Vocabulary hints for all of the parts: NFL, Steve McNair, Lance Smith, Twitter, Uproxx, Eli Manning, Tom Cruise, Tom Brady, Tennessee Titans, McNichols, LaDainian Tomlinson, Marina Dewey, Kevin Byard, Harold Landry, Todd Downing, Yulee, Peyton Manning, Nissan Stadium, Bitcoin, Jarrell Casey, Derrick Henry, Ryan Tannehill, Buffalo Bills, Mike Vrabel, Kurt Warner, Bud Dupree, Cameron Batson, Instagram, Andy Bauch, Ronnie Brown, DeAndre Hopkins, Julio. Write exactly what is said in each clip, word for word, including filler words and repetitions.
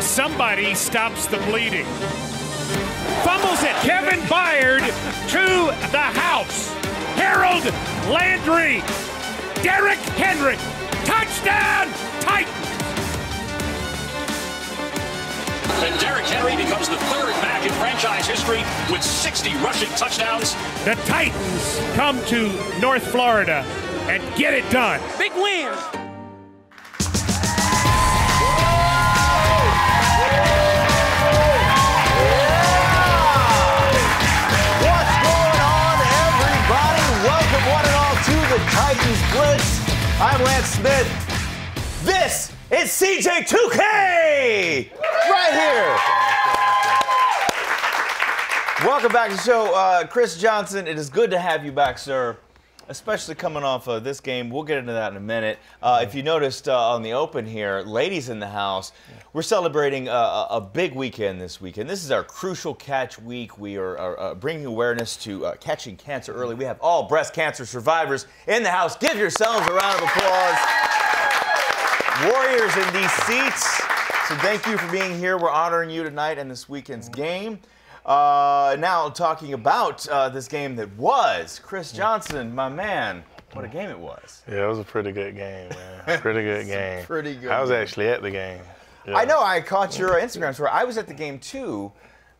Somebody stops the bleeding. Fumbles it. Kevin Byard to the house. Harold Landry. Derrick Henry. Touchdown, Titans. And Derrick Henry becomes the third back in franchise history with sixty rushing touchdowns. The Titans come to North Florida and get it done. Big win. What's going on, everybody? Welcome, one and all, to the Titans Blitz. I'm Lance Smith. This is C J two K! Right here! Welcome back to the show. Uh, Chris Johnson, it is good to have you back, sir. Especially coming off of this game. We'll get into that in a minute. Uh, if you noticed uh, on the open here, ladies in the house, we're celebrating a, a big weekend this weekend. This is our Crucial Catch Week. We are, are uh, bringing awareness to uh, catching cancer early. We have all breast cancer survivors in the house. Give yourselves a round of applause. Warriors in these seats. So thank you for being here. We're honoring you tonight and this weekend's game. Uh, now talking about uh, this game that was, Chris Johnson, my man, what a game it was. Yeah, it was a pretty good game, man. Pretty good game. Pretty good. I was game. actually at the game. Yeah. I know. I caught your Instagram story. I was at the game too,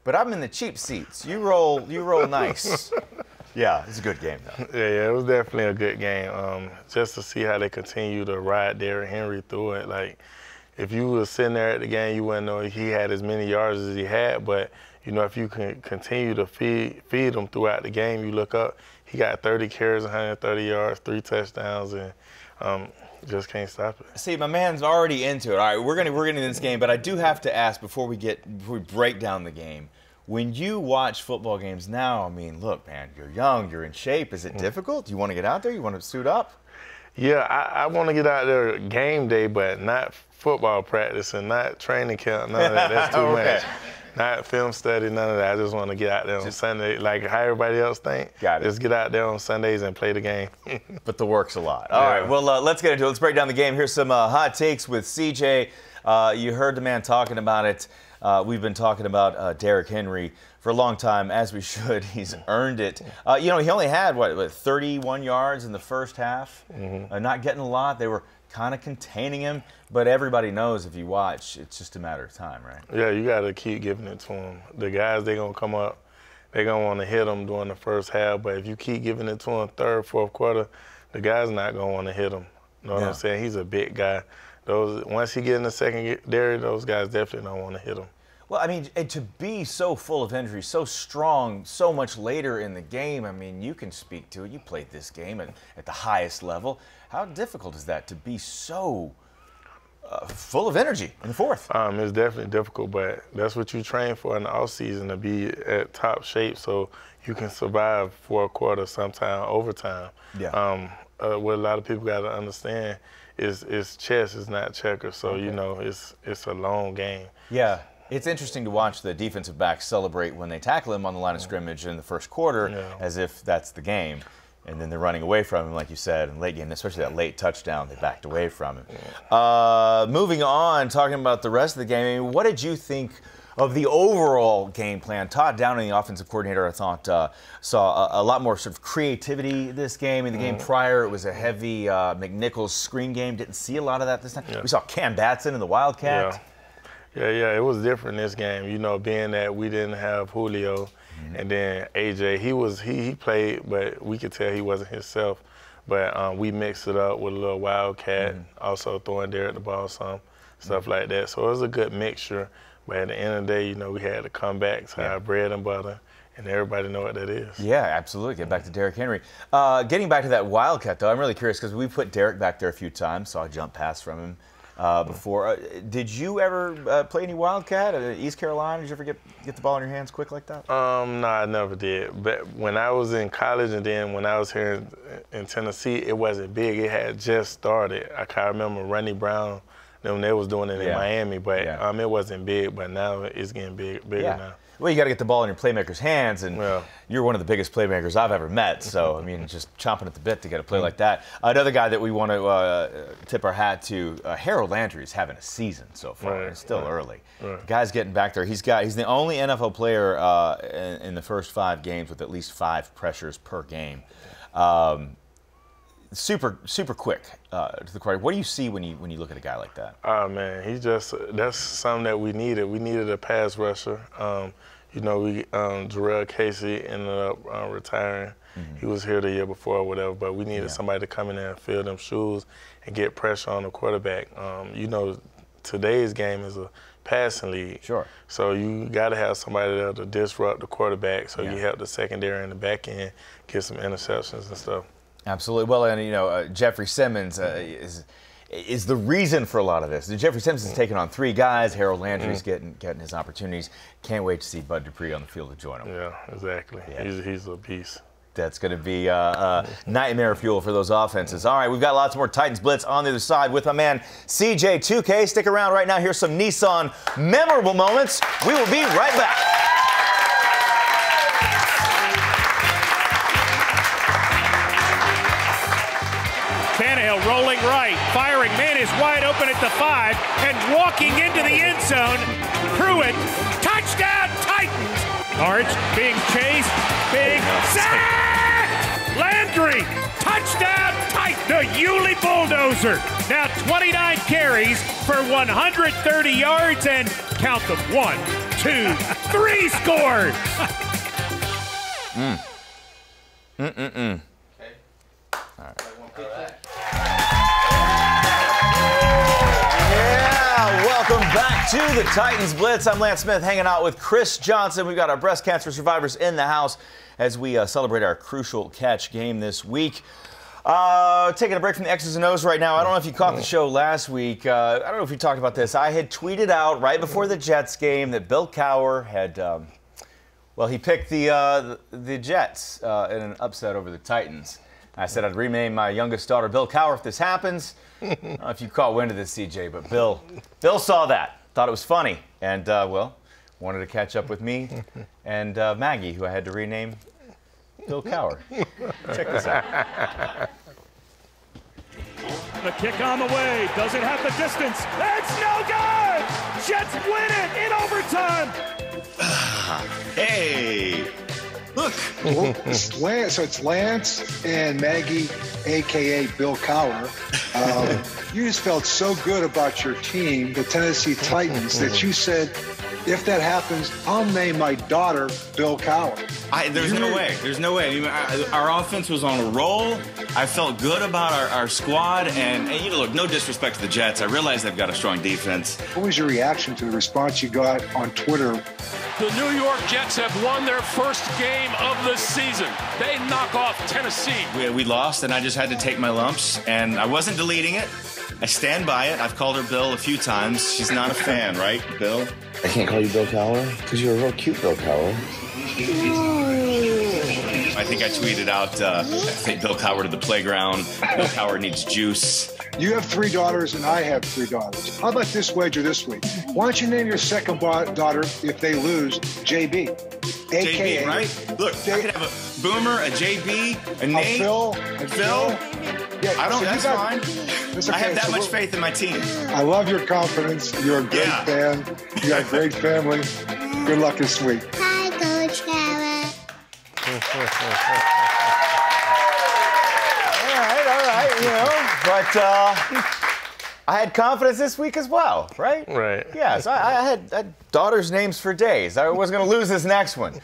but I'm in the cheap seats. You roll. You roll nice. Yeah, it's a good game, though. Yeah, yeah, it was definitely a good game. Um, just to see how they continue to ride Derrick Henry through it. Like, if you were sitting there at the game, you wouldn't know he had as many yards as he had. But, you know, if you can continue to feed feed him throughout the game, you look up, he got thirty carries, one hundred thirty yards, three touchdowns, and um, just can't stop it. See, my man's already into it. All right, we're gonna we're getting into this game, but I do have to ask before we get before we break down the game. When you watch football games now, I mean, look, man, you're young, you're in shape. Is it difficult? Do you want to get out there? You want to suit up? Yeah, I, I want to get out there game day, but not football practice and not training camp, none of that. That's too okay. much. Not film study, none of that. I just want to get out there on just, Sunday, like how everybody else thinks. Got it. Just get out there on Sundays and play the game. But the work's a lot. All yeah. right, well, uh, let's get into it. Let's break down the game. Here's some uh, hot takes with C J. Uh, you heard the man talking about it. Uh, we've been talking about uh, Derrick Henry for a long time, as we should. He's earned it. Uh, you know, he only had, what, what thirty-one yards in the first half, mm-hmm. uh, not getting a lot. They were kind of containing him, but everybody knows if you watch, it's just a matter of time, right? Yeah, you got to keep giving it to him. The guys, they're going to come up, they're going to want to hit him during the first half, but if you keep giving it to him third, fourth quarter, the guy's not going to want to hit him. You know what yeah. I'm saying? He's a big guy. Those, once he gets in the secondary, those guys definitely don't want to hit him. Well, I mean, and to be so full of injuries, so strong, so much later in the game, I mean, you can speak to it. You played this game at, at the highest level. How difficult is that to be so uh, full of energy in the fourth? Um, it's definitely difficult, but that's what you train for in the offseason, to be at top shape so you can survive fourth quarter, sometime overtime. Yeah. Um, uh, what a lot of people got to understand It's, it's chess, it's not checkers, so, okay. you know, it's it's a long game. Yeah, it's interesting to watch the defensive backs celebrate when they tackle him on the line of scrimmage in the first quarter yeah. as if that's the game. And then they're running away from him, like you said, in late game, especially that late touchdown, they backed away from him. Yeah. Uh, moving on, talking about the rest of the game, I mean, what did you think of the overall game plan? Todd Downing, the offensive coordinator, I thought uh, saw a, a lot more sort of creativity this game. In the game mm-hmm. prior, it was a heavy uh, McNichols screen game. Didn't see a lot of that this time. Yeah. We saw Cam Batson in the Wildcat. Yeah. yeah, yeah, it was different this game. You know, being that we didn't have Julio mm-hmm. and then A J, he was he, he played, but we could tell he wasn't himself. But um, we mixed it up with a little Wildcat, mm-hmm. also throwing Derrick the ball some, stuff mm-hmm. like that. So it was a good mixture. But at the end of the day, you know, we had to come back to yeah. our bread and butter, and everybody know what that is. Yeah, absolutely. Get back to Derrick Henry. Uh, getting back to that Wildcat, though, I'm really curious because we put Derrick back there a few times, saw a jump pass from him uh, before. Uh, did you ever uh, play any Wildcat at East Carolina? Did you ever get, get the ball in your hands quick like that? Um, no, I never did. But when I was in college and then when I was here in, in Tennessee, it wasn't big. It had just started. I can remember Ronnie Brown. them they was doing it in yeah. Miami, but yeah. um, it wasn't big. But now it's getting big, bigger yeah. now. Well, you got to get the ball in your playmakers' hands, and yeah. you're one of the biggest playmakers I've ever met. So, I mean, just chomping at the bit to get a play mm-hmm. like that. Another guy that we want to uh, tip our hat to, uh, Harold Landry is having a season so far. Right. It's still right. early. Right. The guy's getting back there. He's got. He's the only N F L player uh, in, in the first five games with at least five pressures per game. Um, super, super quick uh, to the quarterback. What do you see when you when you look at a guy like that? Oh uh, man, he just that's something that we needed. We needed a pass rusher. Um, you know, we um, Jarrell Casey ended up uh, retiring. Mm-hmm. He was here the year before or whatever, but we needed yeah. somebody to come in there and fill them shoes and get pressure on the quarterback. Um, you know, today's game is a passing league. Sure. So you got to have somebody there to disrupt the quarterback, so yeah. you help the secondary and the back end get some interceptions and stuff. Absolutely. Well, and you know, uh, Jeffrey Simmons uh, is is the reason for a lot of this. Jeffrey Simmons is taking on three guys. Harold Landry's mm. getting getting his opportunities. Can't wait to see Bud Dupree on the field to join him. Yeah, exactly. Yeah. He's he's a beast. That's going to be uh, uh, nightmare fuel for those offenses. All right, we've got lots more Titans Blitz on the other side with my man C J two K. Stick around right now. Here's some Nissan memorable moments. We will be right back. Tannehill rolling right, firing. Man is wide open at the five and walking into the end zone. Pruitt, touchdown Titans. Arch being chased, big sack. Landry, touchdown Titans. The Yulee bulldozer. Now twenty-nine carries for one hundred thirty yards and count them one, two, three scores. Mm. Mm mm mm. Okay. All right. All right. Yeah, welcome back to the Titans Blitz. I'm Lance Smith hanging out with Chris Johnson. We've got our breast cancer survivors in the house as we uh, celebrate our crucial catch game this week. Uh, taking a break from the X's and O's right now. I don't know if you caught the show last week. Uh, I don't know if you talked about this. I had tweeted out right before the Jets game that Bill Cowher had, um, well, he picked the, uh, the Jets uh, in an upset over the Titans. I said I'd rename my youngest daughter Bill Cowher if this happens. I don't know if you caught wind of this, C J, but Bill, Bill saw that, thought it was funny, and uh, well, wanted to catch up with me and uh, Maggie, who I had to rename Bill Cowher. Check this out. The kick on the way, doesn't have the distance. It's no good. Jets win it in overtime. Hey. Look, well, it's Lance, so it's Lance and Maggie, a k a. Bill Cowher. Um, you just felt so good about your team, the Tennessee Titans, that you said, if that happens, I'll name my daughter Bill Cowher. I, there's You're, no way. There's no way. I mean, I, our offense was on a roll. I felt good about our, our squad. And, and, you know, look, no disrespect to the Jets. I realize they've got a strong defense. What was your reaction to the response you got on Twitter? The New York Jets have won their first game of the season. They knock off Tennessee. We, we lost, and I just had to take my lumps, and I wasn't deleting it. I stand by it. I've called her Bill a few times. She's not a fan, right, Bill? I can't call you Bill Cowher because you're a real cute Bill Cowher. I think I tweeted out, uh, take Bill Cowher to the playground. Bill Cowher needs juice. You have three daughters, and I have three daughters. How about this wager this week? Why don't you name your second daughter, if they lose, J B? A K A. J B, right? Look, J I could have a Boomer, a J B, a Nate, a Phil. A Phil. Yeah, I don't, so that's got, fine. That's okay. I have that so much faith in my team. I love your confidence. You're a great yeah. fan. You got a great family. Good luck this week. Hi, Coach Cowher. You know, but uh, I had confidence this week as well, right? Right. Yes, yeah, so I, I, had, I had daughters' names for days. I was going to lose this next one.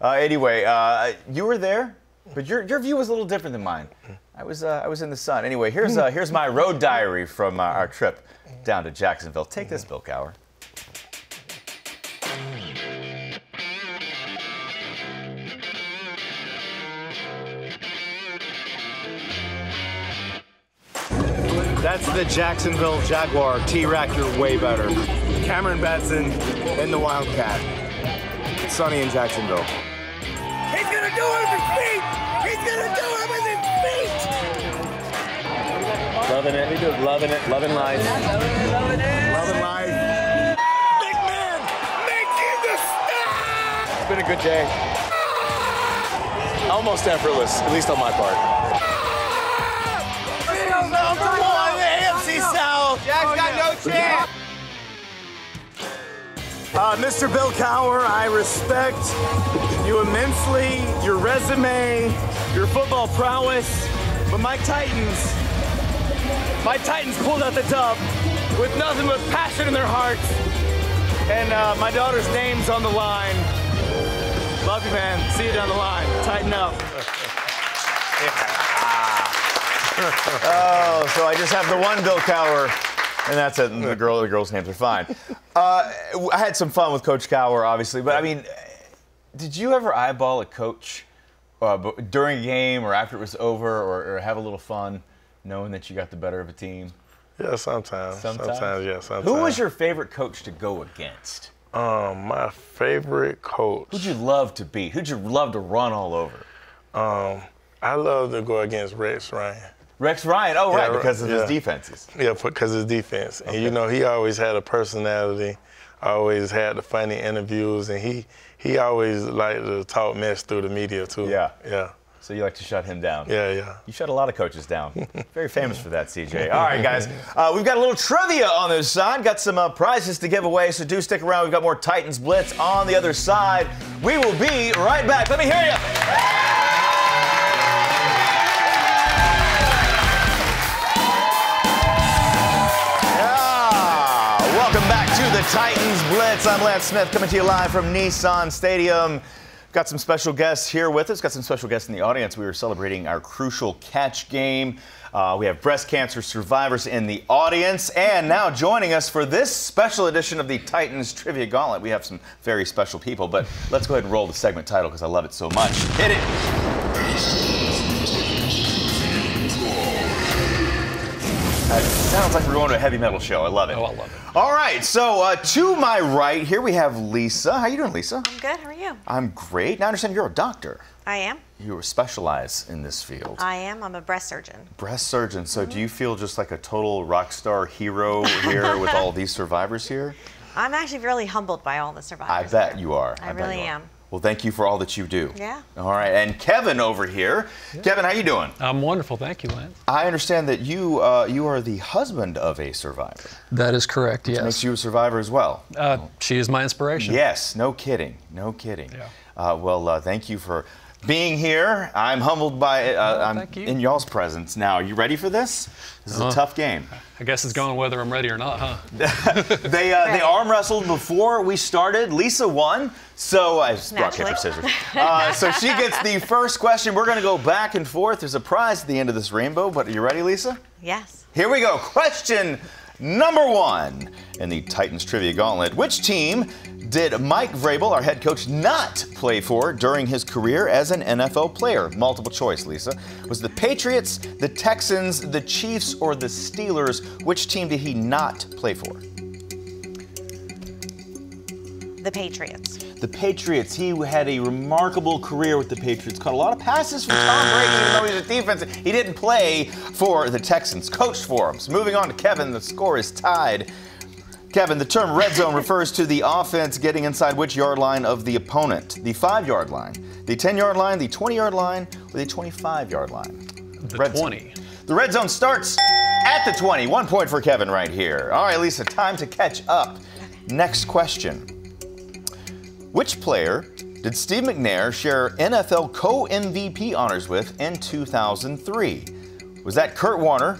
Uh, anyway, uh, you were there, but your your view was a little different than mine. I was uh, I was in the sun. Anyway, here's uh, here's my road diary from uh, our trip down to Jacksonville. Take this, Bill Cowher. That's the Jacksonville Jaguar. T-Rack, you're way better. Cameron Batson and the Wildcat. Sonny in Jacksonville. He's gonna do it with his feet! He's gonna do it with his feet! Loving it. Loving it. Loving life. Loving it. having a good day. Almost effortless, at least on my part. Come on, the A F C South. Jack's got no chance. Uh, Mister Bill Cowher, I respect you immensely, your resume, your football prowess, but my Titans, my Titans pulled out the dub with nothing but passion in their hearts, and uh, my daughter's name's on the line. Love you, man. See you down the line. Tighten up. Oh, so I just have the one Bill Cowher. And that's it. And the girl, the girls' hands are fine. uh, I had some fun with Coach Cowher, obviously, but I mean, did you ever eyeball a coach uh, during a game or after it was over, or, or have a little fun knowing that you got the better of a team? Yeah, sometimes. Sometimes, sometimes yeah. Sometimes. Who was your favorite coach to go against? Um, my favorite coach. Who'd you love to be? Who'd you love to run all over? Um, I love to go against Rex Ryan. Rex Ryan, oh, right, yeah, because of yeah. his defenses. Yeah, because of his defense. Okay. And, you know, he always had a personality, always had the funny interviews, and he he always liked to talk mess through the media, too. Yeah. Yeah. So you like to shut him down. Yeah, yeah. You shut a lot of coaches down. Very famous for that, C J. All right, guys, uh, we've got a little trivia on this side. Got some uh, prizes to give away, so do stick around. We've got more Titans Blitz on the other side. We will be right back. Let me hear you. Titans Blitz. I'm Lance Smith coming to you live from Nissan Stadium. Got some special guests here with us. Got some special guests in the audience. We were celebrating our Crucial Catch game. Uh, we have breast cancer survivors in the audience. And now joining us for this special edition of the Titans Trivia Gauntlet, we have some very special people. But let's go ahead and roll the segment title because I love it so much. Hit it. All right. Sounds like we're going to a heavy metal show. I love it. Oh, I love it. All right, so uh, to my right here we have Lisa. How you doing, Lisa? I'm good. How are you? I'm great. Now I understand you're a doctor. I am. You specialize in this field. I am. I'm a breast surgeon. Breast surgeon. So mm-hmm. do you feel just like a total rock star hero here with all these survivors here? I'm actually really humbled by all the survivors. I bet here. you are. I, I really you are. am. Well, thank you for all that you do. Yeah. All right, and Kevin over here. Yeah. Kevin, how you doing? I'm wonderful, thank you, Lance. I understand that you uh, you are the husband of a survivor. That is correct. Which yes. Makes you a survivor as well. Uh, well. She is my inspiration. Yes. No kidding. No kidding. Yeah. Uh, well, uh, thank you for being here. I'm humbled by uh, I'm thank you. in y'all's presence. Now, are you ready for this? This is uh-huh. a tough game. I guess it's going whether I'm ready or not, huh? they uh, they arm wrestled before we started. Lisa won, so I just brought paper scissors. Uh, so she gets the first question. We're going to go back and forth. There's a prize at the end of this rainbow, but are you ready, Lisa? Yes. Here we go. Question number one in the Titans Trivia Gauntlet. Which team did Mike Vrabel, our head coach, not play for during his career as an N F L player? Multiple choice, Lisa. Was the Patriots, the Texans, the Chiefs, or the Steelers? Which team did he not play for? The Patriots. The Patriots. He had a remarkable career with the Patriots. Caught a lot of passes from Tom Brady, even though he's a defense. He didn't play for the Texans. Coached for him. So moving on to Kevin, the score is tied. Kevin, the term red zone refers to the offense getting inside which yard line of the opponent? The five-yard line, the ten-yard line, the twenty-yard line, or the twenty-five-yard line? The red twenty. Zone. The red zone starts at the twenty. One point for Kevin right here. All right, Lisa, time to catch up. Next question. Which player did Steve McNair share N F L co-M V P honors with in two thousand three? Was that Kurt Warner,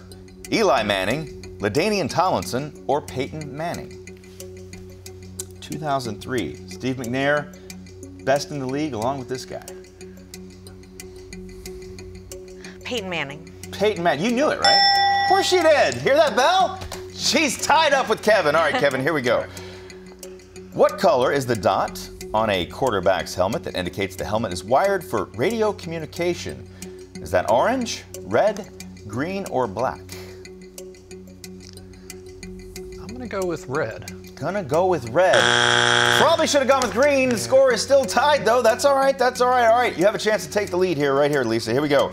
Eli Manning, LaDainian Tomlinson, or Peyton Manning? two thousand three, Steve McNair, best in the league along with this guy. Peyton Manning. Peyton Manning, you knew it, right? Of course she did. Hear that bell? She's tied up with Kevin. All right, Kevin, here we go. What color is the dot on a quarterback's helmet that indicates the helmet is wired for radio communication? Is that orange, red, green, or black? Gonna go with red. Gonna go with red. Probably should have gone with green. The score is still tied, though. That's all right. That's all right. All right. You have a chance to take the lead here, right here, Lisa. Here we go.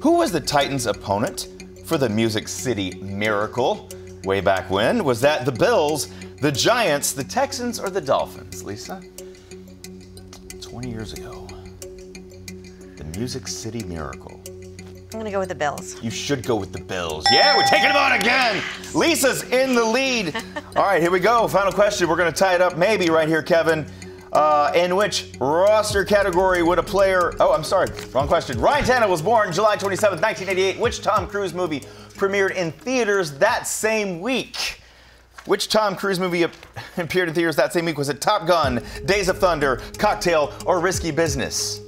Who was the Titans' opponent for the Music City Miracle way back when? Was that the Bills, the Giants, the Texans, or the Dolphins, Lisa? twenty years ago. The Music City Miracle. I'm gonna go with the Bills. You should go with the Bills. Yeah, we're taking them on again. Lisa's in the lead. All right, here we go. Final question. We're gonna tie it up maybe right here, Kevin. Uh, in which roster category would a player... Oh, I'm sorry. Wrong question. Ryan Tannehill was born July twenty-seventh, nineteen eighty-eight. Which Tom Cruise movie premiered in theaters that same week? Which Tom Cruise movie appeared in theaters that same week? Was it Top Gun, Days of Thunder, Cocktail, or Risky Business?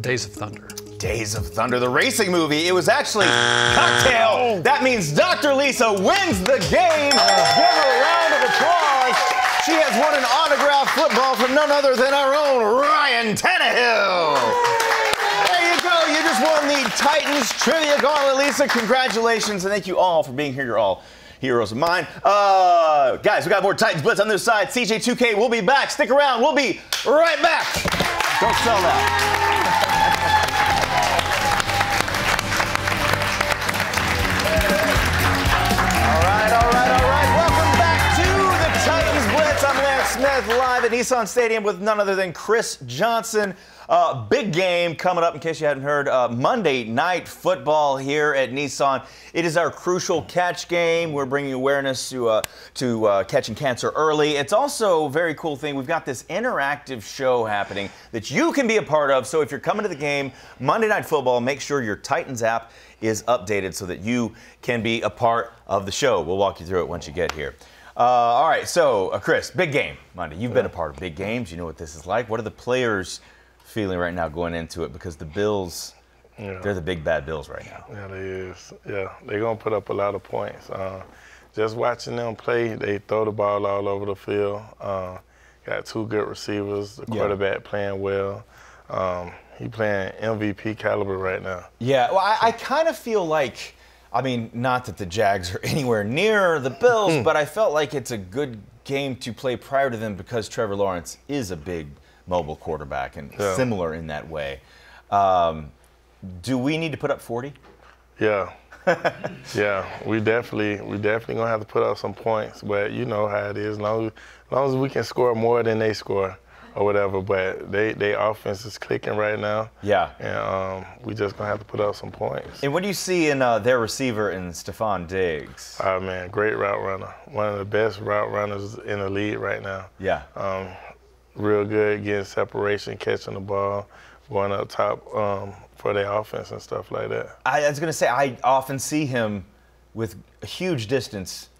Days of Thunder. Days of Thunder, the racing movie. It was actually Cocktail. That means Doctor Lisa wins the game. Uh, Give her a round of applause. She has won an autographed football from none other than our own Ryan Tannehill. There you go. You just won the Titans Trivia Gauntlet, Lisa. Congratulations, and thank you all for being here. You're all heroes of mine. Uh, guys, we got more Titans Blitz on the other side. C J two K will be back. Stick around. We'll be right back. Don't sell that. Smith live at Nissan Stadium with none other than Chris Johnson. Uh, big game coming up, in case you hadn't heard, uh, Monday Night Football here at Nissan. It is our crucial catch game. We're bringing awareness to, uh, to uh, catching cancer early. It's also a very cool thing. We've got this interactive show happening that you can be a part of. So if you're coming to the game, Monday Night Football, make sure your Titans app is updated so that you can be a part of the show. We'll walk you through it once you get here. Uh, all right, so, uh, Chris, big game Monday. You've been a part of big games. You know what this is like. What are the players feeling right now going into it? Because the Bills, yeah. they're the big bad Bills right now. Yeah, they is. Yeah, they're going to put up a lot of points. Uh, just watching them play, they throw the ball all over the field. Uh, got two good receivers, the quarterback yeah. playing well. Um, he playing M V P caliber right now. Yeah, well, I, I kind of feel like... I mean, not that the Jags are anywhere near the Bills, but I felt like it's a good game to play prior to them because Trevor Lawrence is a big mobile quarterback and yeah. similar in that way. Um, do we need to put up forty? Yeah. yeah, we definitely we definitely going to have to put up some points, but you know how it is. As long as, as, long as we can score more than they score or whatever, but they, they offense is clicking right now. Yeah. And um, we just going to have to put up some points. And what do you see in uh, their receiver in Stephon Diggs? Oh, man, great route runner. One of the best route runners in the league right now. Yeah. Um, real good getting separation, catching the ball, going up top um, for their offense and stuff like that. I, I was going to say, I often see him with a huge distance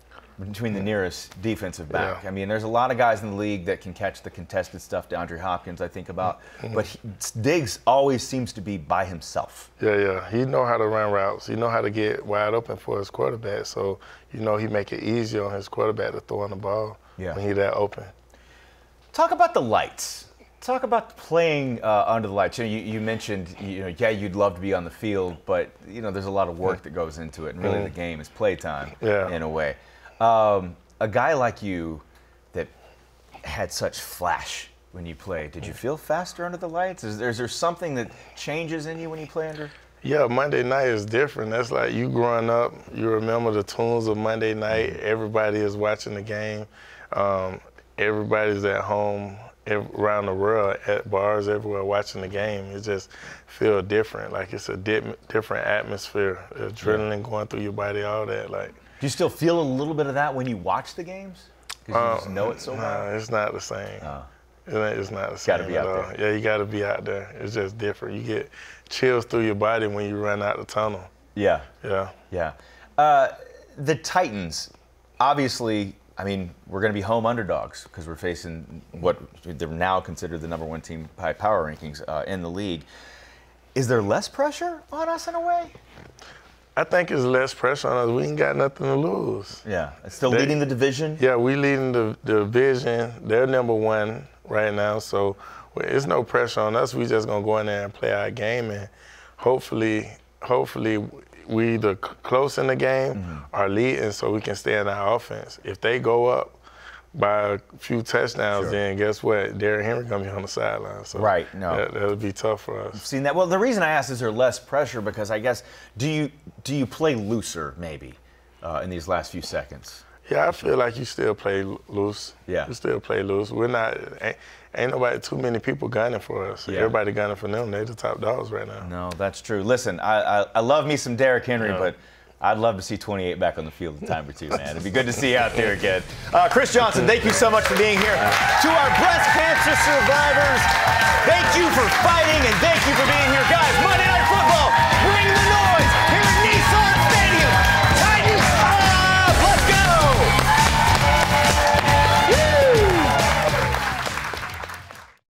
between the nearest defensive back. Yeah. I mean, there's a lot of guys in the league that can catch the contested stuff. DeAndre Hopkins, I think about. Mm-hmm. But he, Diggs always seems to be by himself. Yeah, yeah. He know how to run routes. He know how to get wide open for his quarterback. So, you know, he make it easier on his quarterback to throw on the ball yeah. when he that open. Talk about the lights. Talk about playing uh, under the lights. You, know, you, you mentioned, you know, yeah, you'd love to be on the field, but, you know, there's a lot of work that goes into it. And really mm-hmm. the game is playtime yeah. in a way. Um, a guy like you that had such flash when you played, did you feel faster under the lights? Is there, is there something that changes in you when you play under? Yeah, Monday night is different. That's like you growing up, you remember the tunes of Monday night. Everybody is watching the game. Um, everybody's at home around the world, at bars everywhere watching the game. It just feels different. Like it's a di- different atmosphere, adrenaline going through your body, all that. Like. Do you still feel a little bit of that when you watch the games? Because you um, just know it so well? Nah, it's not the same. Uh, it's not the same gotta be at out all. There. Yeah, you got to be out there. It's just different. You get chills through your body when you run out the tunnel. Yeah. Yeah. Yeah. Uh, the Titans, obviously, I mean, we're going to be home underdogs because we're facing what they're now considered the number one team by power rankings uh, in the league. Is there less pressure on us in a way? I think it's less pressure on us. We ain't got nothing to lose. Yeah, still they, leading the division? Yeah, we leading the, the division. They're number one right now, so it's no pressure on us. We just gonna go in there and play our game, and hopefully, hopefully we either close in the game mm-hmm. or leading so we can stay in our offense. If they go up by a few touchdowns, sure. then guess what? Derrick Henry gonna be on the sideline. So right, no, that, that'll be tough for us. I've seen that. Well, the reason I asked is there less pressure because I guess do you do you play looser maybe uh, in these last few seconds? Yeah, I feel like you still play loose. Yeah. You still play loose. We're not, ain't, ain't nobody, too many people gunning for us. Yeah. Everybody gunning for them. They're the top dogs right now. No, that's true. Listen, I I, I love me some Derrick Henry, yeah. but I'd love to see twenty-eight back on the field a time or two, man. It'd be good to see you out there again. Uh, Chris Johnson, thank you so much for being here. To our breast cancer survivors, thank you for fighting and thank you for being here. Guys, Monday